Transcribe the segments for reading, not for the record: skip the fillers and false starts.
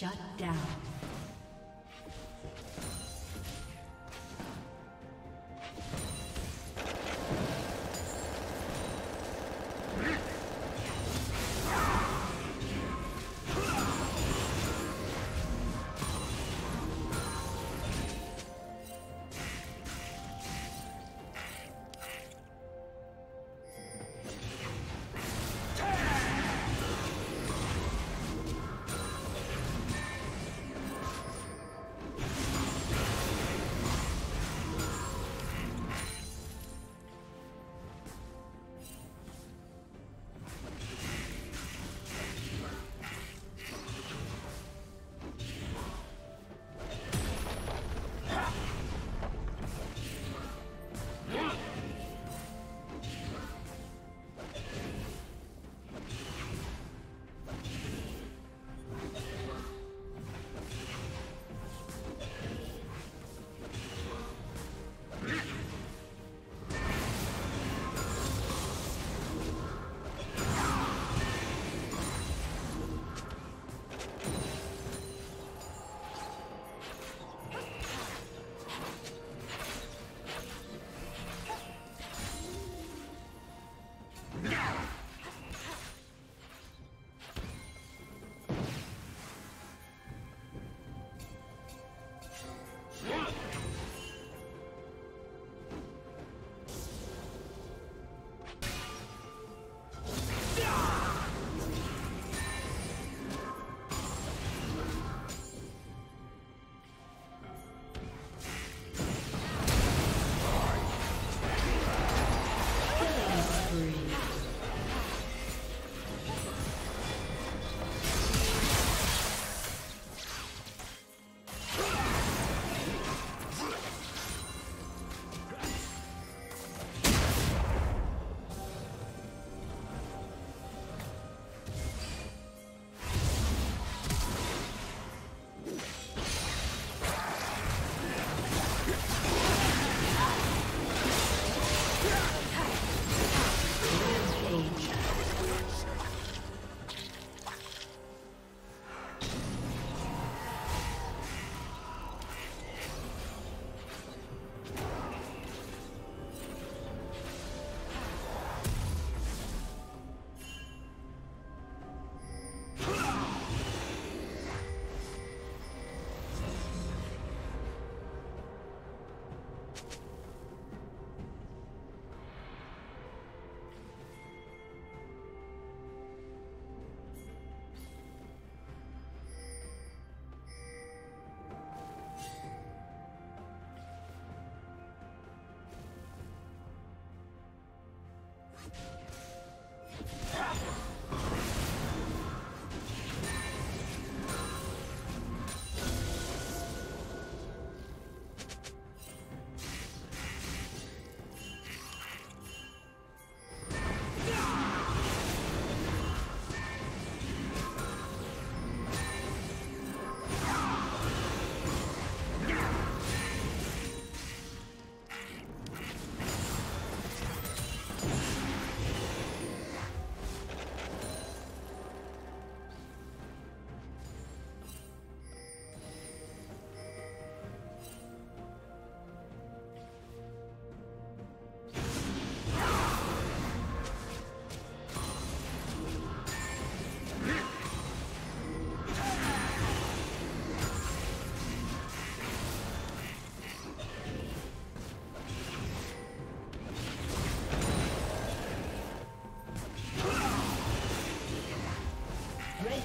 Shut down.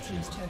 Team's turret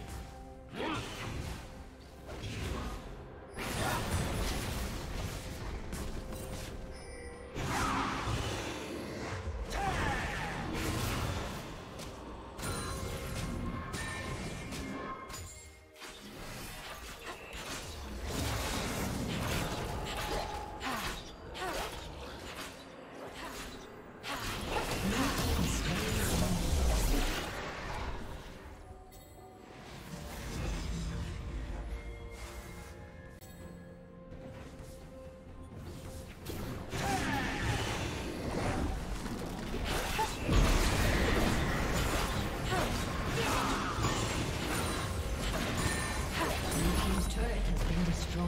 destroyed.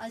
A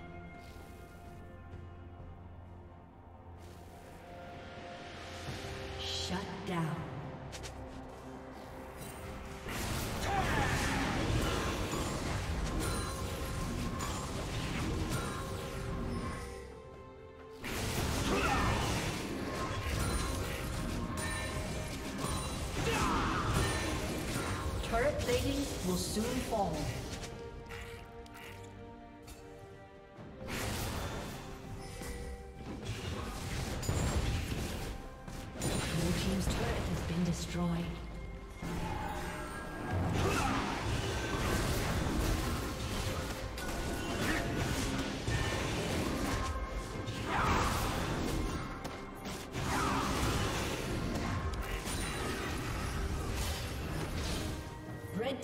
Shut down. Turret plating will soon fall. Blue team's turret has been destroyed. Red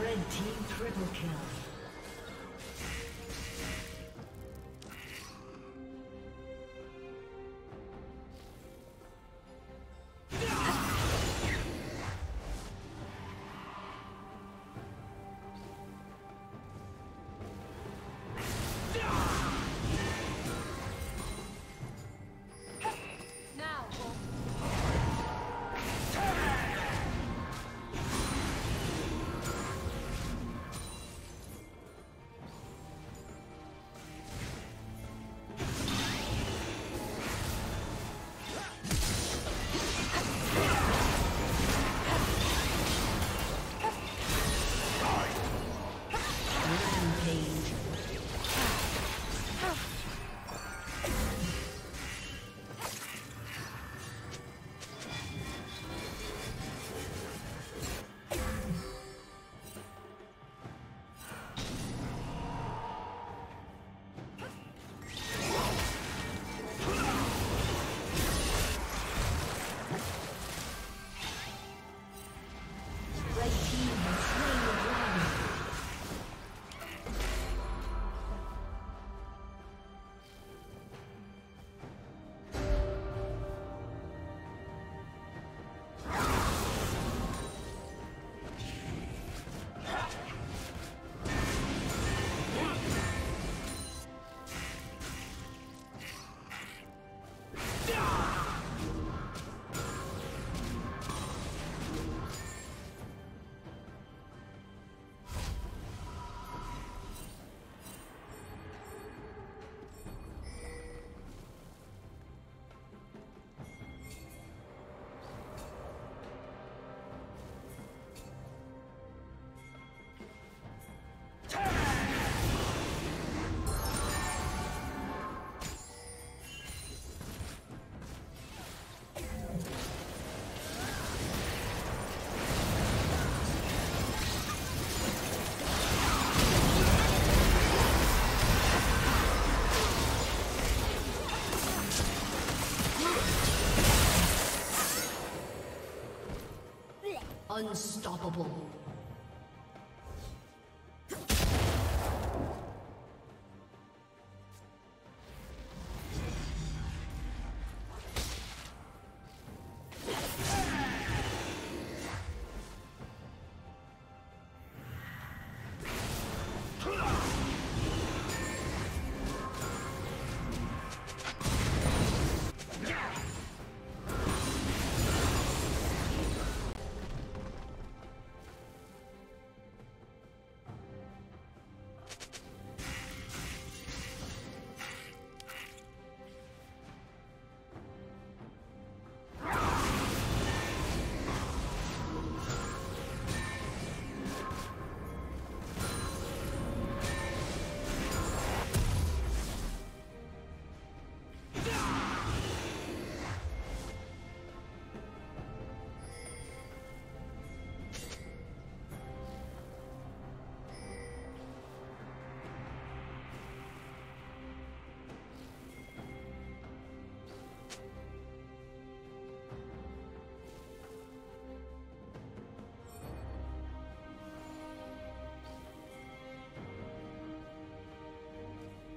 Red team triple kill. Unstoppable.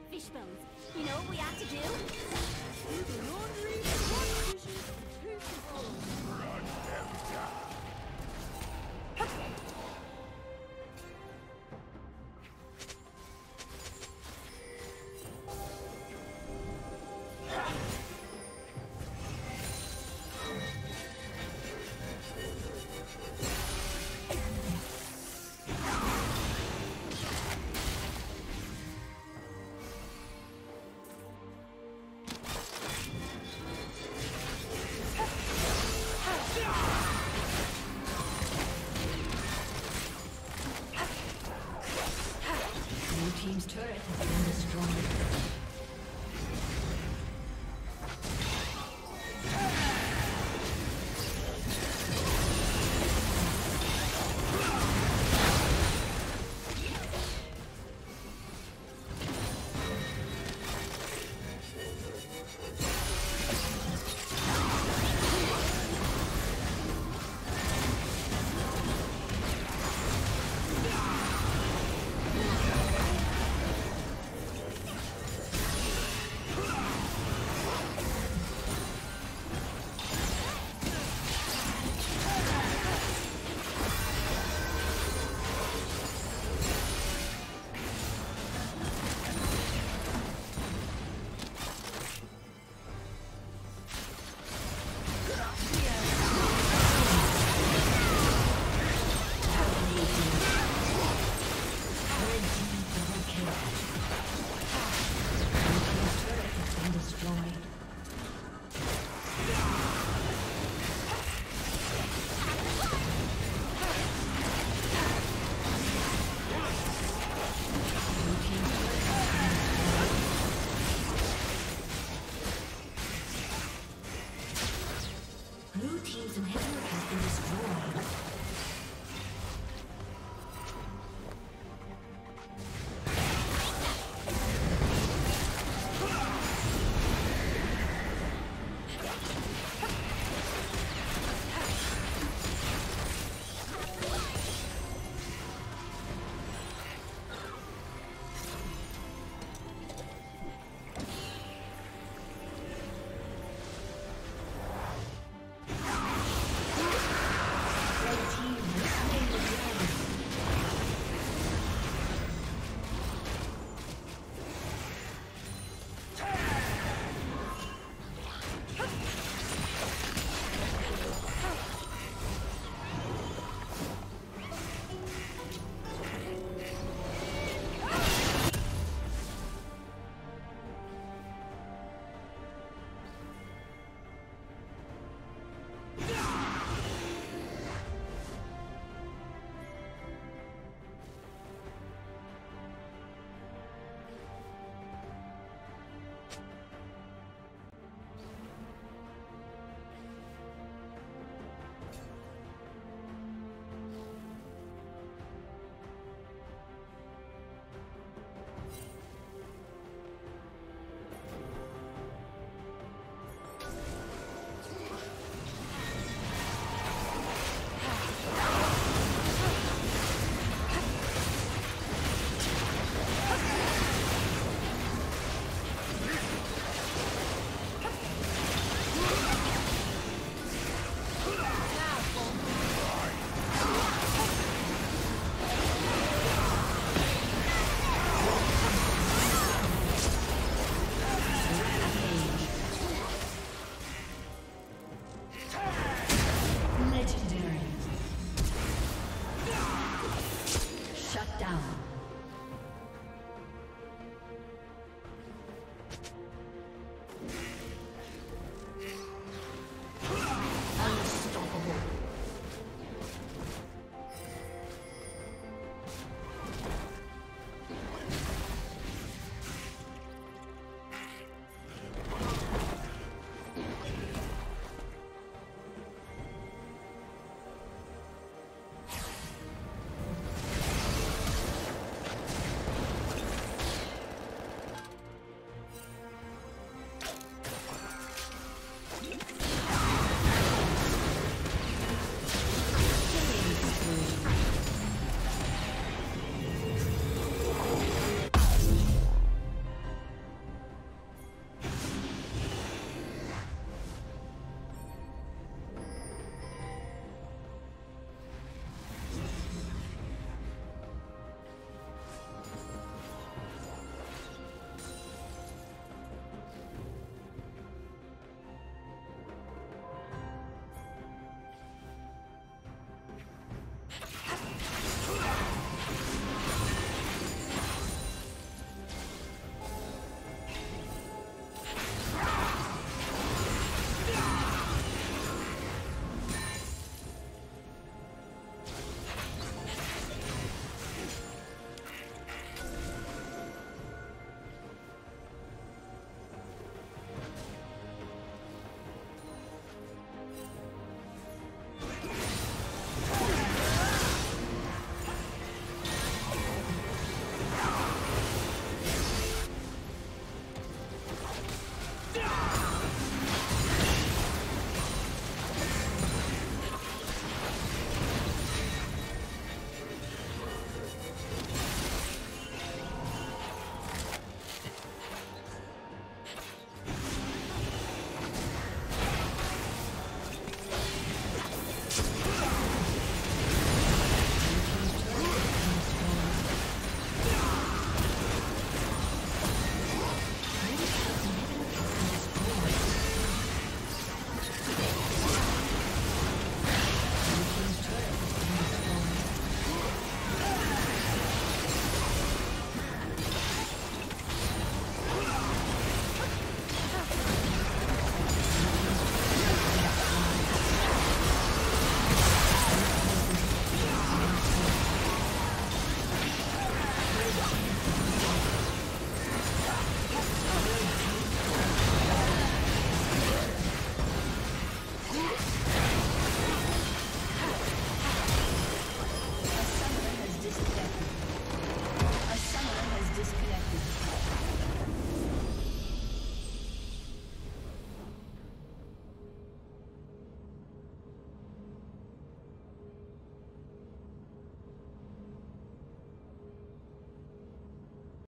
Fishbones, you know what we have to do?